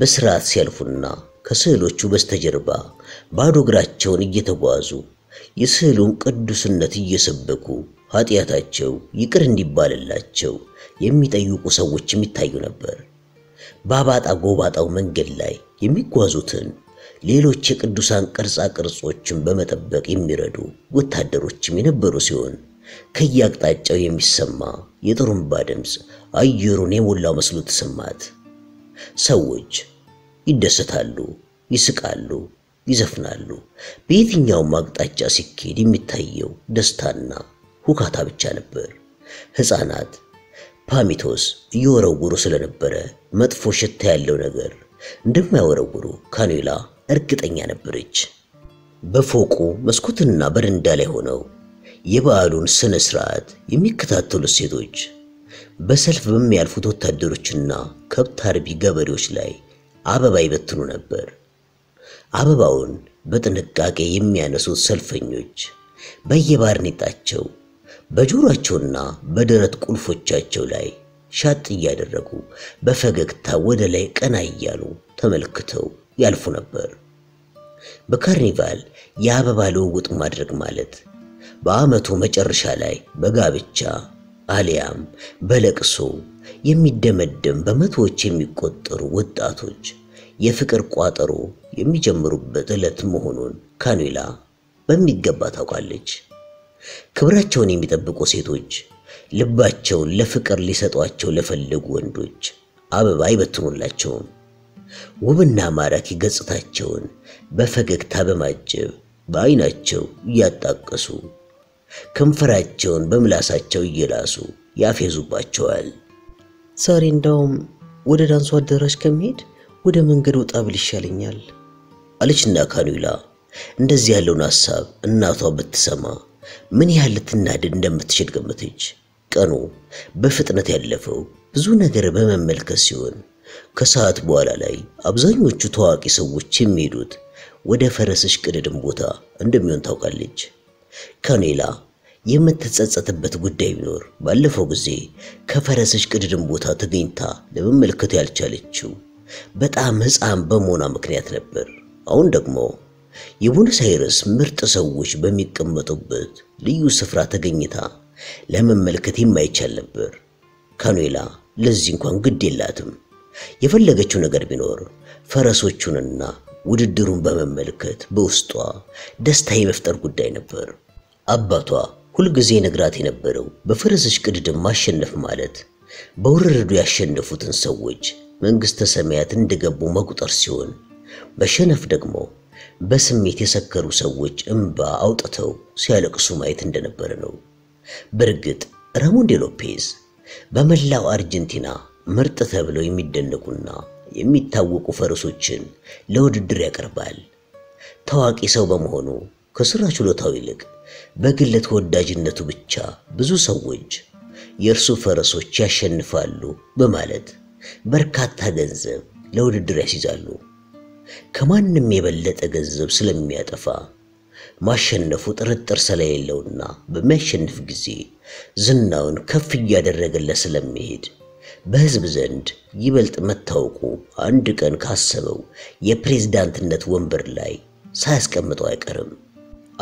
በስርዓት ሲያልፉና ከስዕሎቹ በስተጀርባ ባዶ እግራቸውን እየተጓዙ የስዕሉን ቅዱስነት እየሰበኩ ኃጢያታቸው ይቅር እንዲባልላቸው የሚጠይቁ ሰዎች የሚታዩ ነበር። ባባጣ ጎባጣው መንገድ ላይ የሚጓዙትን ሌሎች የቅዱሳን ቅርጻ ቅርጾችን በመጠበቅ የሚረዱ ወታደሮችም የነበሩ ሲሆን ከያቅጣጫው የሚሰማ የጥሩምባ ድምጽ አየሩን የሞላው መስሎ ተሰማት። ሰዎች ይደሰታሉ፣ ይስቃሉ፣ ይዘፍናሉ። በየትኛውም አቅጣጫ ሲኬድ የሚታየው ደስታና ሁካታ ብቻ ነበር። ሕፃናት ፓሚቶስ እየወረወሩ ስለነበረ መጥፎ ሽታ ያለው ነገር እንደማይወረወሩ ካኑላ እርግጠኛ ነበረች። በፎቁ መስኮትና በረንዳ ላይ ሆነው የባሉን ስነ ስርዓት የሚከታተሉ ሴቶች በሰልፍ በሚያልፉት ወታደሮችና ከብት አርቢ ገበሬዎች ላይ አበባ ይበትኑ ነበር። አበባውን በጥንቃቄ የሚያነሱት ሰልፈኞች በየባርኔጣቸው በጆሮአቸውና በደረት ቁልፎቻቸው ላይ ሻጥ እያደረጉ በፈገግታ ወደ ላይ ቀና እያሉ ተመልክተው ያልፉ ነበር። በካርኒቫል የአበባ ልውውጥ ማድረግ ማለት በአመቱ መጨረሻ ላይ በጋብቻ አሊያም በለቅሶ የሚደመደም በመቶዎች የሚቆጠሩ ወጣቶች የፍቅር ቋጠሮ የሚጀምሩበት ዕለት መሆኑን ካኑላ በሚገባ ታውቃለች። ክብራቸውን የሚጠብቁ ሴቶች ልባቸውን ለፍቅር ሊሰጧቸው ለፈለጉ ወንዶች አበባ አይበትኑላቸው። ውብና ማራኪ ገጽታቸውን በፈገግታ በማጀብ በአይናቸው ያጣቀሱ ከንፈራቸውን በምላሳቸው እየላሱ ያፈዙባቸዋል። ዛሬ እንደውም ወደ ዳንሱ አዳራሽ ከመሄድ ወደ መንገድ ወጣ ብል ይሻለኛል አለችና ካኑላ እንደዚህ ያለውን ሐሳብ እናቷ ብትሰማ ምን ያህል ልትናደድ እንደምትችል ገመተች። ቀኑ በፍጥነት ያለፈው ብዙ ነገር በመመልከት ሲሆን ከሰዓት በኋላ ላይ አብዛኞቹ ታዋቂ ሰዎች የሚሄዱት ወደ ፈረስሽ ቅድድም ቦታ እንደሚሆን ታውቃለች። ካኔላ የምትጸጸትበት ጉዳይ ቢኖር ባለፈው ጊዜ ከፈረስሽ ቅድድም ቦታ ተገኝታ ለመመልከት ያልቻለችው በጣም ሕፃን በመሆኗ ምክንያት ነበር። አሁን ደግሞ የቡኖስ አይረስ ምርጥ ሰዎች በሚቀመጡበት ልዩ ስፍራ ተገኝታ ለመመልከት የማይቻል ነበር። ካኔላ ለዚህ እንኳን ግድ የላትም። የፈለገችው ነገር ቢኖር ፈረሶቹንና ውድድሩን በመመልከት በውስጧ ደስታ የመፍጠር ጉዳይ ነበር። አባቷ ሁሉ ጊዜ ነግራት የነበረው በፈረስሽ ቅድድም ማሸነፍ ማለት በውርርዱ ያሸነፉትን ሰዎች መንግስተ ሰማያት እንደገቡ መቁጠር ሲሆን በሸነፍ ደግሞ በስሜት የሰከሩ ሰዎች እንባ አውጥተው ሲያለቅሱ ማየት እንደነበረ ነው። በርግጥ ራሞን ዴ ሎፔዝ በመላው አርጀንቲና ምርጥ ተብለው የሚደነቁና የሚታወቁ ፈረሶችን ለውድድር ያቀርባል። ታዋቂ ሰው በመሆኑ ከስራ ችሎታው ይልቅ በግል ተወዳጅነቱ ብቻ ብዙ ሰዎች የእርሱ ፈረሶች ያሸንፋሉ በማለት በርካታ ገንዘብ ለውድድር ያስይዛሉ። ከማንም የበለጠ ገንዘብ ስለሚያጠፋ ማሸነፉ ጥርጥር ስለሌለውና በሚያሸንፍ ጊዜ ዝናውን ከፍ ያደረገለ ስለሚሄድ በህዝብ ዘንድ ይበልጥ መታወቁ አንድ ቀን ካሰበው የፕሬዝዳንትነት ወንበር ላይ ሳያስቀምጠው አይቀርም።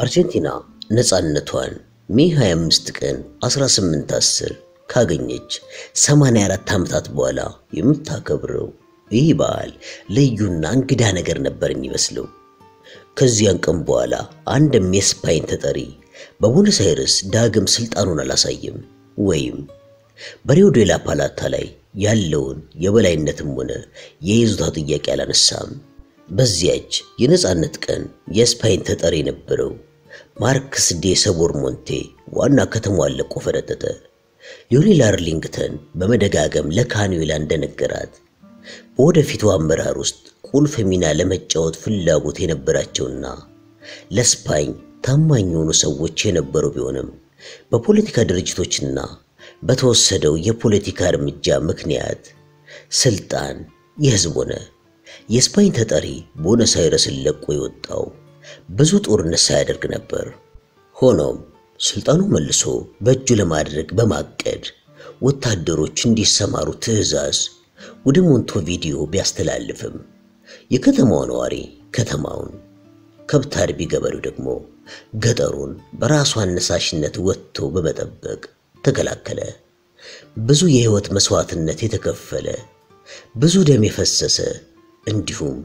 አርጀንቲና ነፃነቷን ሜይ 25 ቀን 1810 ካገኘች 84 ዓመታት በኋላ የምታከብረው ይህ በዓል ልዩና እንግዳ ነገር ነበር የሚመስለው። ከዚያን ቀን በኋላ አንድ የስፔን ተጠሪ በቡኖስ አይረስ ዳግም ስልጣኑን አላሳየም ወይም በሪዮ ዴላ ፓላታ ላይ ያለውን የበላይነትም ሆነ የይዞታ ጥያቄ አላነሳም። በዚያች የነጻነት ቀን የስፔን ተጠሪ የነበረው ማርክስ ዴ ሰቦርሞንቴ ዋና ከተማዋን ለቆ ፈረጠጠ። ሊዮኔል አርሊንግተን በመደጋገም ለካኔላ እንደነገራት ወደፊቱ አመራር ውስጥ ቁልፍ ሚና ለመጫወት ፍላጎት የነበራቸውና ለስፔን ታማኝ የሆኑ ሰዎች የነበሩ ቢሆንም በፖለቲካ ድርጅቶችና በተወሰደው የፖለቲካ እርምጃ ምክንያት ስልጣን የህዝብ ሆነ። የስፔን ተጠሪ ቦኖስ አይረስን ለቆ የወጣው ብዙ ጦርነት ሳያደርግ ነበር። ሆኖም ስልጣኑ መልሶ በእጁ ለማድረግ በማቀድ ወታደሮች እንዲሰማሩ ትዕዛዝ ወደ ሞንቴቪዲዮ ቢያስተላልፍም የከተማው ነዋሪ ከተማውን ከብት አርቢ ገበሬው ደግሞ ገጠሩን በራሱ አነሳሽነት ወጥቶ በመጠበቅ ተከላከለ። ብዙ የህይወት መስዋዕትነት የተከፈለ፣ ብዙ ደም የፈሰሰ እንዲሁም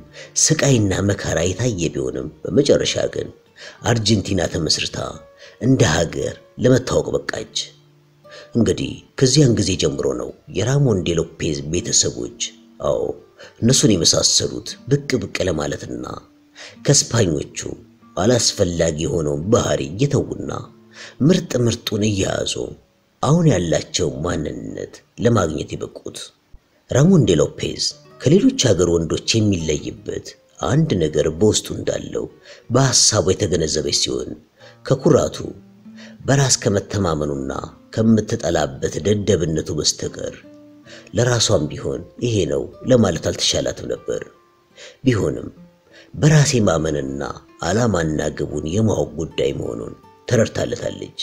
ስቃይና መከራ የታየ ቢሆንም በመጨረሻ ግን አርጀንቲና ተመስርታ እንደ ሀገር ለመታወቅ በቃች። እንግዲህ ከዚያን ጊዜ ጀምሮ ነው የራሞን ዴ ሎፔዝ ቤተሰቦች እነሱን የመሳሰሉት ብቅ ብቅ ለማለትና ከስፓኞቹ አላስፈላጊ ሆነውን ባህሪ እየተውና ምርጡን እየያዙ አሁን ያላቸው ማንነት ለማግኘት የበቁት። ራሞን ዴ ሎፔዝ ከሌሎች ሀገር ወንዶች የሚለይበት አንድ ነገር በውስጡ እንዳለው በሐሳቡ የተገነዘበ ሲሆን ከኩራቱ በራስ ከመተማመኑና ከምትጠላበት ደደብነቱ በስተቀር ለራሷም ቢሆን ይሄ ነው ለማለት አልተሻላትም ነበር። ቢሆንም በራሴ ማመንና አላማና ግቡን የማወቅ ጉዳይ መሆኑን ተረድታለች።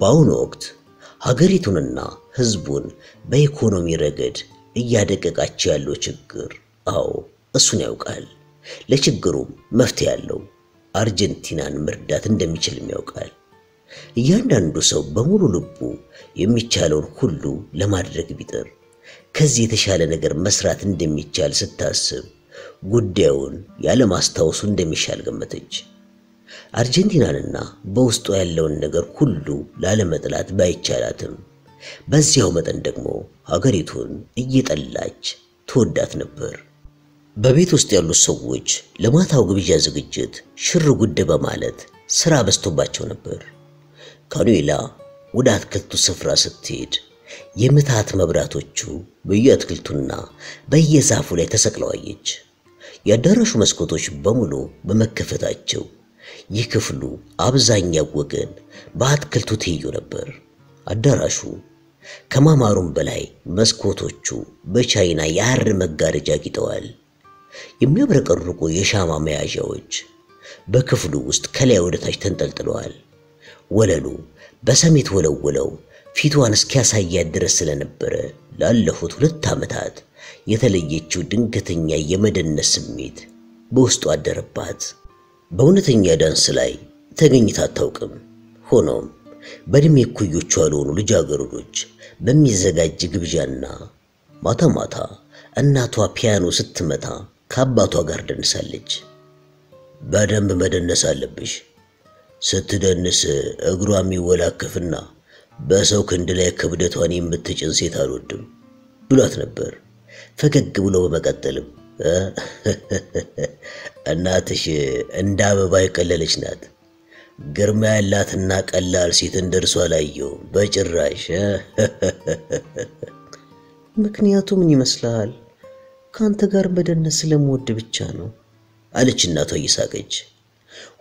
በአሁኑ ወቅት ሀገሪቱንና ህዝቡን በኢኮኖሚ ረገድ እያደቀቃቸው ያለው ችግር እሱን ያውቃል። ለችግሩም መፍትሄ ያለው አርጀንቲናን መርዳት እንደሚችል ያውቃል። እያንዳንዱ ሰው በሙሉ ልቡ የሚቻለውን ሁሉ ለማድረግ ቢጥር ከዚህ የተሻለ ነገር መስራት እንደሚቻል ስታስብ ጉዳዩን ያለ ማስተዋወስ እንደሚሻል ገመተች። አርጀንቲናንና በውስጡ ያለውን ነገር ሁሉ ላለመጥላት ባይቻላትም በዚያው መጠን ደግሞ ሀገሪቱን እየጠላች ተወዳት ነበር። በቤት ውስጥ ያሉ ሰዎች ለማታው ግብዣ ዝግጅት ሽር ጉድ በማለት ስራ በዝቶባቸው ነበር። ካኔላ ወደ አትክልቱ ስፍራ ስትሄድ የምታት መብራቶቹ በየአትክልቱና በየዛፉ ላይ ተሰቅለዋየች። የአዳራሹ መስኮቶች በሙሉ በመከፈታቸው የክፍሉ አብዛኛው ወገን በአትክልቱ ትይዩ ነበር። አዳራሹ كما مارون بلاي مسكوتوچو بچاينا يار مغارجا كيتوال يميبرقرقو يشاما مياجاوچ بكفلو وست كلا يودتاش تنطلطلوال وللو بسميت ولولو فيتوان اسكياسايا درس لنبره لالفوت ሁለት አመታት የተለየችው ድንገተኛ የመደነስ ስሜት በውስጡ አደረባት በእውነተኛ ዳንስ ላይ ተገኝታ አታውቅም ሆኖም በእድሜ እኩዮቿ ያልሆኑ ልጃገረዶች በሚዘጋጅ ግብዣና ማታ ማታ እናቷ ፒያኖ ስትመታ ከአባቷ ጋር ደንሳለች በደንብ መደነስ አለብሽ ስትደንስ እግሯ የሚወላከፍና በሰው ክንድ ላይ ክብደቷን የምትጭን ሴት አልወድም ብሏት ነበር ፈገግ ብሎ በመቀጠልም እናትሽ እንደ አበባ ይቀለለች ናት ግርማ ያላትና ቀላል ሴት እንደርሷ ላይው በጭራሽ ምክንያቱም ምን ይመስላል ካንተ ጋር በደነስ ለሞድ ብቻ ነው አለች እናቷ እየሳቀች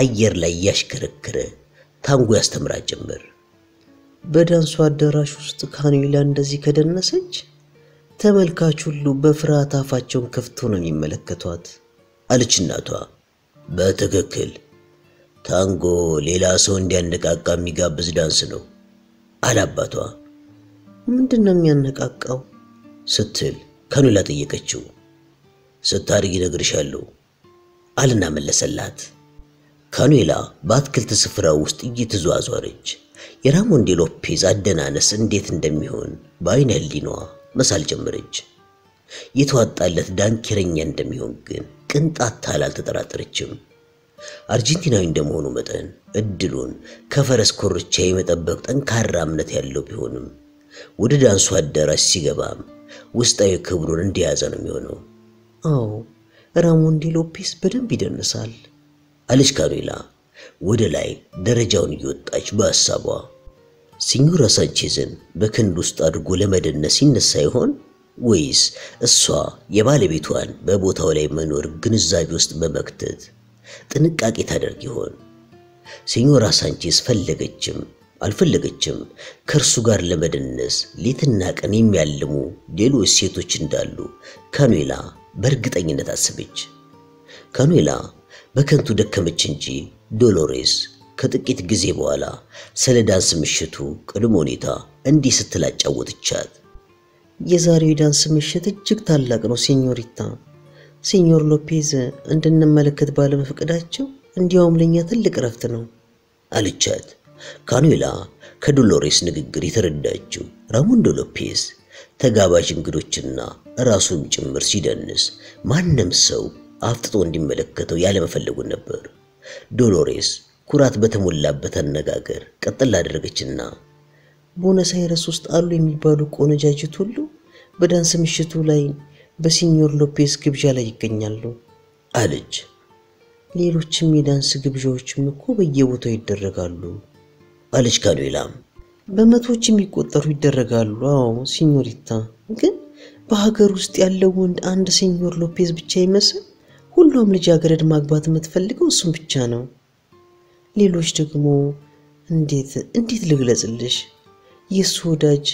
አየር ላይ ያሽከረከረ ታንጎ ያስተምራ ጀመር በዳንሱ አደራሽ ውስጥ ካኑኤላ እንደዚህ ከደነሰች ተመልካቹ ሁሉ በፍርሃት አፋቸውን ከፍቶ ነው የሚመለከቷት አለች እናቷ በትክክል ታንጎ ሌላ ሰው እንዲያነቃቃ የሚጋብዝ ዳንስ ነው አላባቷ ምንድነው የሚያነቃቃው ስትል ካኑኤላ ጠየቀችው ስታርጊ ነግርሻለሁ አልና መለሰላት ካኑኤላ በአትክልት ስፍራው ውስጥ እየተዟዟረች የራሞንዴ ሎፔዝ አደናነስ እንዴት እንደሚሆን በአይነ ህሊናዋ መሳል ጀመረች የተዋጣለት ዳንኪረኛ እንደሚሆን ግን ቅንጣት ታህል አልተጠራጠረችም አርጀንቲናዊ እንደመሆኑ መጠን እድሉን ከፈረስ ኮርቻ የመጠበቅ ጠንካራ እምነት ያለው ቢሆንም ወደ ዳንሱ አዳራሽ ሲገባም ውስጣዊ ክብሩን እንዲያዘ ነው የሚሆነው አው ራሞንዴ ሎፔዝ በደንብ ይደንሳል አለች ካኑኤላ ወደ ላይ ደረጃውን ይወጣች በሐሳቧ ሲኞራ ሳንቼዝን በክንድ ውስጥ አድርጎ ለመደነስ ይነሳ ይሆን ወይስ እሷ የባለቤቷን በቦታው ላይ መኖር ግንዛቤ ውስጥ በመክተት ጥንቃቄ ታደርግ ይሆን ሲኞራ ሳንቼዝ ፈለገችም አልፈለገችም ከርሱ ጋር ለመደነስ ሊትና ቀን የሚያልሙ ሌሎች ሴቶች እንዳሉ ካኑኤላ በእርግጠኝነት አስበች ካኑኤላ በከንቱ ደከመች እንጂ ዶሎሬስ ከጥቂት ጊዜ በኋላ ስለ ዳንስ ምሽቱ ቅድመ ሁኔታ እንዲህ ስትላጫወተቻት የዛሬው ዳንስ ምሽት እጅግ ታላቅ ነው ሲኞሪታ ሲኞር ሎፔዝ እንድንመለከት ባለመፍቀዳቸው እንዲያውም ለኛ ትልቅ ረፍት ነው አለቻት ካኑኤላ ከዶሎሬስ ንግግር የተረዳችው ራሞንዴ ሎፔዝ ተጋባዥ እንግዶችና ራሱን ጭምር ሲደንስ ማንም ሰው አፍጥጦ እንዲመለከተው ያለ መፈለጉ ነበር ዶሎሬስ ኩራት በተሞላበት አነጋገር ቀጥላ አደረገችና ቦነስ አይረስ ውስጥ አሉ የሚባሉ ቆነጃጅት ሁሉ በዳንስ ምሽቱ ላይ በሲኞር ሎፔዝ ግብዣ ላይ ይገኛሉ አለች ሌሎችም የዳንስ ግብዣዎችም እኮ በየቦታው ይደረጋሉ አለች ካኑኤላም በመቶዎች የሚቆጠሩ ይደረጋሉ አዎ ሲኞሪታ ግን በሀገር ውስጥ ያለው ወንድ አንድ ሲኞር ሎፔዝ ብቻ ይመስል ሁሉም ልጃገረድ ማግባት የምትፈልገው እሱም ብቻ ነው ሌሎች ደግሞ እንዴት ልግለጽልሽ የሱ ወዳጅ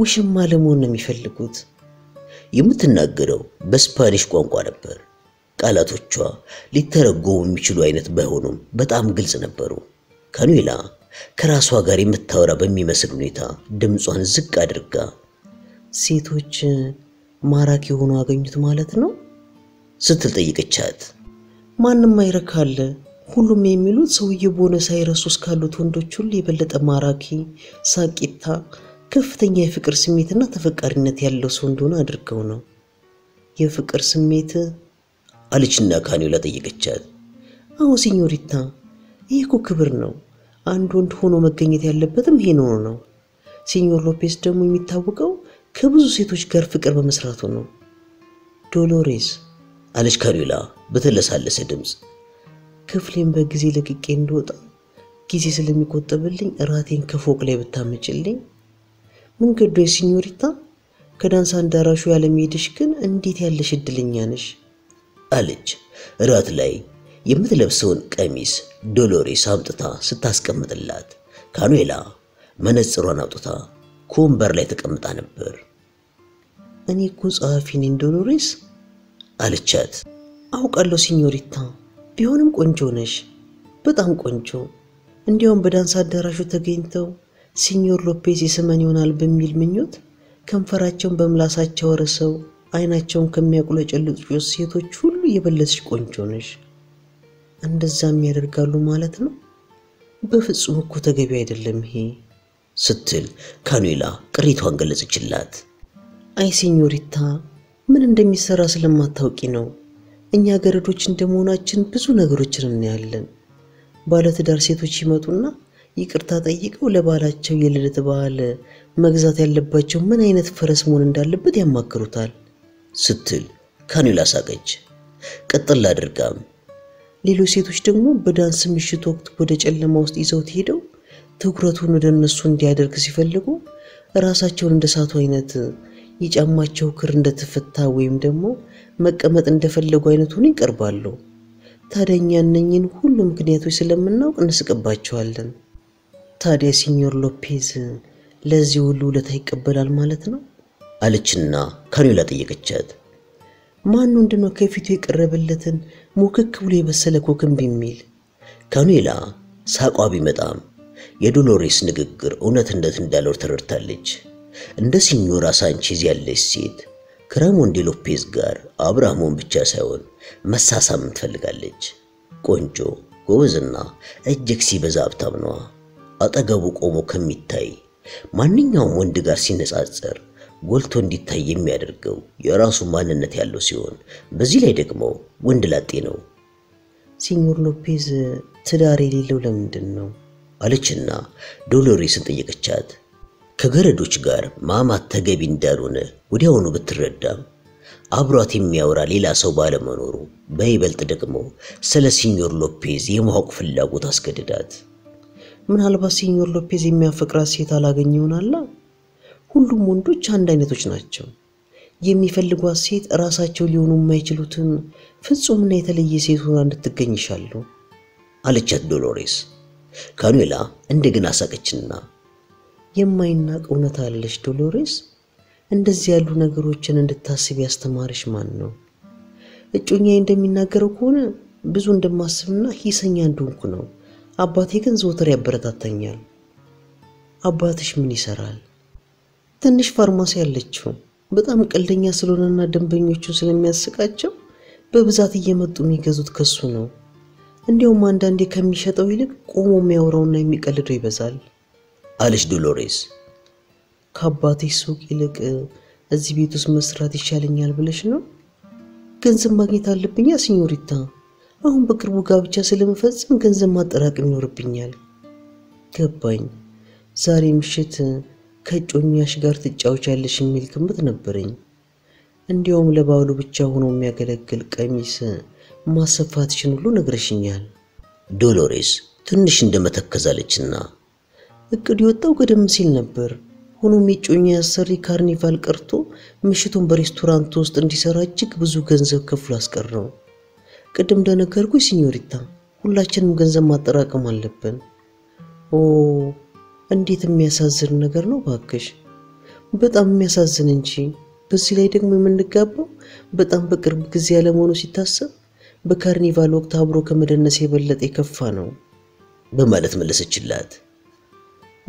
ውሽማ ለመሆን ነው የሚፈልጉት የምትናገረው በስፓኒሽ ቋንቋ ነበር ቃላቶቿ ሊተረጎሙ የሚችሉ አይነት ባይሆኑም በጣም ግልጽ ነበሩ ካኑኤላ ከራሷ ጋር የምታወራ በሚመስል ሁኔታ ድምጿን ዝቅ አድርጋ ሴቶች ማራኪ ሆኖ አገኙት ማለት ነው ስትል ጠይቀቻት ማንንም አይረካለ ሁሉም የሚሉት ሰውዬው ቦነስ አይረሱስ ካሉት ወንዶች ሁሉ የበለጠ ማራኪ ሳቂታ ከፍተኛ የፍቅር ስሜትና ተፈቃሪነት ያለው ሰው እንደሆነ አድርገው ነው የፍቅር ስሜት አለችና ካኑኤላ ጠይቀቻት አዎ ሲኞሪታ ይህ እኮ ክብር ነው አንድ ወንድ ሆኖ መገኘት ያለበትም ይሄ ነው ሲኞር ሎፔዝ ደግሞ የሚታወቀው ከብዙ ሴቶች ጋር ፍቅር በመስራቱ ነው። ዶሎሬስ አለች ካሪላ በተለሳለሰ ድምጽ። ክፍሌን በጊዜ ለቅቄ እንደወጣ ጊዜ ስለሚቆጠብልኝ ራቴን ከፎቅ ላይ ብታመጭልኝ ምን ገዶይ ሲኞሪታ ከዳንስ አንዳራሹ ያለሚሄድሽ ግን እንዴት ያለሽ እድልኛ ነሽ አለች። ራት ላይ የምትለብሰውን ቀሚስ ዶሎሬስ አምጥታ ስታስቀምጥላት ካሪላ መነጽሯን አውጥታ ኮምበር ላይ ተቀምጣ ነበር። እኔ እኮ ጻፊ ነኝ ዶሎሬስ አለቻት። አውቃለሁ ሲኞሪታ ቢሆንም ቆንጆ ነሽ በጣም ቆንጆ እንዲያውም በዳንስ አዳራሹ ተገኝተው ሲኞር ሎፔዝ ይስመን ይሆናል በሚል ምኞት ከንፈራቸውን በምላሳቸው ወርሰው አይናቸውን ከሚያቆለጨልጹ ሴቶች ሁሉ የበለጠሽ ቆንጆ ነሽ እንደዛም ያደርጋሉ ማለት ነው በፍጹም እኮ ተገቢ አይደለም ይሄ ስትል ካሪላ ቅሪቷን ገለጸችላት። አይ ሲኞሪታ ምን እንደሚሰራ ስለማታውቂ ነው እኛ ገረዶች እንደመሆናችን ብዙ ነገሮችን እናያለን ባለትዳር ሴቶች ይመጡና ይቅርታ ጠይቀው ለባላቸው የልደት በዓል መግዛት ያለባቸው ምን አይነት ፈረስ መሆን እንዳለበት ያማክሩታል ስትል ካሪላ ሳቀች። ቀጥላ አድርጋም ሌሎች ሴቶች ደግሞ በዳንስ ምሽት ወቅት ወደ ጨለማ ውስጥ ይዘው ሄደው ትኩረቱን ወደ እነሱ እንዲያደርግ ሲፈልጉ ራሳቸውን እንደሳቱ አይነት ይጫማቸው ክር እንደተፈታ ወይም ደግሞ መቀመጥ እንደፈለጉ አይነቱን ይቀርባሉ። ታዲያኛ እነኝን ሁሉ ምክንያቶች ስለምናውቅ እንስቅባቸዋለን። ታዲያ ሲኞር ሎፔዝ ለዚህ ሁሉ ለታ ይቀበላል ማለት ነው አለችና ካሪላ ጠየቀቻት። ማን እንደሆነ ከፊቱ የቀረበለትን ሙክክ ብሎ የበሰለ ኮክም ቢሚል ካሪላ ሳቋ ቢመጣም የዶሎሬስ ንግግር እውነትነት እንዳለው ተረድታለች። እንደ ሲኞራ ሳንቼዝ ያለች ሴት ክራሞን ዲ ሎፔዝ ጋር አብራሃሞን ብቻ ሳይሆን መሳሳም ትፈልጋለች። ቆንጆ ጎበዝና እጅክሲ በዛብታም ነው አጠገቡ ቆሞ ከሚታይ ማንኛውም ወንድ ጋር ሲነጻጸር ጎልቶ እንዲታይ የሚያደርገው የራሱ ማንነት ያለው ሲሆን በዚህ ላይ ደግሞ ወንድ ላጤ ነው። ሲኞር ሎፔዝ ትዳር የሌለው ለምንድን ነው አለችና ዶሎሬስን ጠየቀቻት። ከገረዶች ጋር ማማት ተገቢ እንዳልሆነ ወዲያውኑ ብትረዳም አብሯት የሚያወራ ሌላ ሰው ባለመኖሩ በይበልጥ ደግሞ ስለ ሲኞር ሎፔዝ የማወቅ ፍላጎት አስገደዳት። ምናልባት ሲኞር ሎፔዝ የሚያፈቅራት ሴት አላገኘ ይሆናል። ሁሉም ወንዶች አንድ አይነቶች ናቸው የሚፈልጓት ሴት ራሳቸው ሊሆኑ የማይችሉትን ፍጹም እና የተለየ ሴት ሆና እንድትገኝ ይሻሉ አለቻት ዶሎሬስ። ካሪላ እንደገና ሳቀችና የማይናቅ እውነት አለሽ ዶሎሬስ እንደዚህ ያሉ ነገሮችን እንድታስብ ያስተማርሽ ማን ነው? እጮኛዬ እንደሚናገረው ከሆነ ብዙ እንደማስብና ሂሰኛ እንደሆንኩ ነው። አባቴ ግን ዘወትር ያበረታታኛል። አባትሽ ምን ይሰራል? ትንሽ ፋርማሲ ያለችው በጣም ቀልደኛ ስለሆነና ደንበኞቹን ስለሚያስቃቸው በብዛት እየመጡ የሚገዙት ከሱ ነው። እንዲያውም አንዳንዴ ከሚሸጠው ይልቅ ቆሞ የሚያወራውና የሚቀልደው ይበዛል አለች ዶሎሬስ። ከአባትሽ ሱቅ ይልቅ እዚህ ቤት ውስጥ መስራት ይሻለኛል ብለሽ ነው? ገንዘብ ማግኘት አለብኝ ሲኞሪታ አሁን በቅርቡ ጋብቻ ስለምፈጽም ገንዘብ ማጠራቀም ይኖርብኛል። ገባኝ ዛሬ ምሽት ከጮኛሽ ጋር ትጫውቻለሽ የሚል ግምት ነበረኝ። እንዲያውም ለባሉ ብቻ ሆኖ የሚያገለግል ቀሚስ ማሰፋትሽን ሁሉ ነግረሽኛል። ዶሎሬስ ትንሽ እንደመተከዛለችና እቅድ የወጣው ቀደም ሲል ነበር ሆኖም የጮኛ ሰሪ ካርኒቫል ቀርቶ ምሽቱን በሬስቶራንት ውስጥ እንዲሰራ እጅግ ብዙ ገንዘብ ከፍሎ አስቀረው። ቀደም እንደነገርኩሽ ሲኞሪታ ሁላችንም ገንዘብ ማጠራቀም አለብን። ኦ እንዴት የሚያሳዝን ነገር ነው ባክሽ በጣም የሚያሳዝን እንጂ በዚህ ላይ ደግሞ የምንጋባው በጣም በቅርብ ጊዜ ያለመሆኑ ሲታሰብ በካርኒቫል ወቅት አብሮ ከመደነስ የበለጠ የከፋ ነው በማለት መለሰችላት።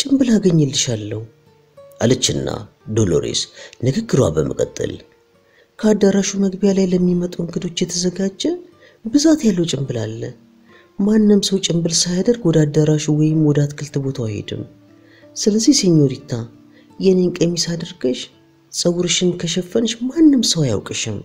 ጭምብል አገኝልሻለሁ አለችና ዶሎሬስ ንግግሯ በመቀጠል ካዳራሹ መግቢያ ላይ ለሚመጡ እንግዶች የተዘጋጀ ብዛት ያለው ጭምብል አለ ማንንም ሰው ጭምብል ሳይደርግ ወደ አዳራሹ ወይም ወደ አትክልት ቦታው አይሄድም ስለዚህ ሲኒዮሪታ የኔን ቀሚስ አድርገሽ ጸጉርሽን ከሸፈንሽ ማንንም ሰው ያውቅሽም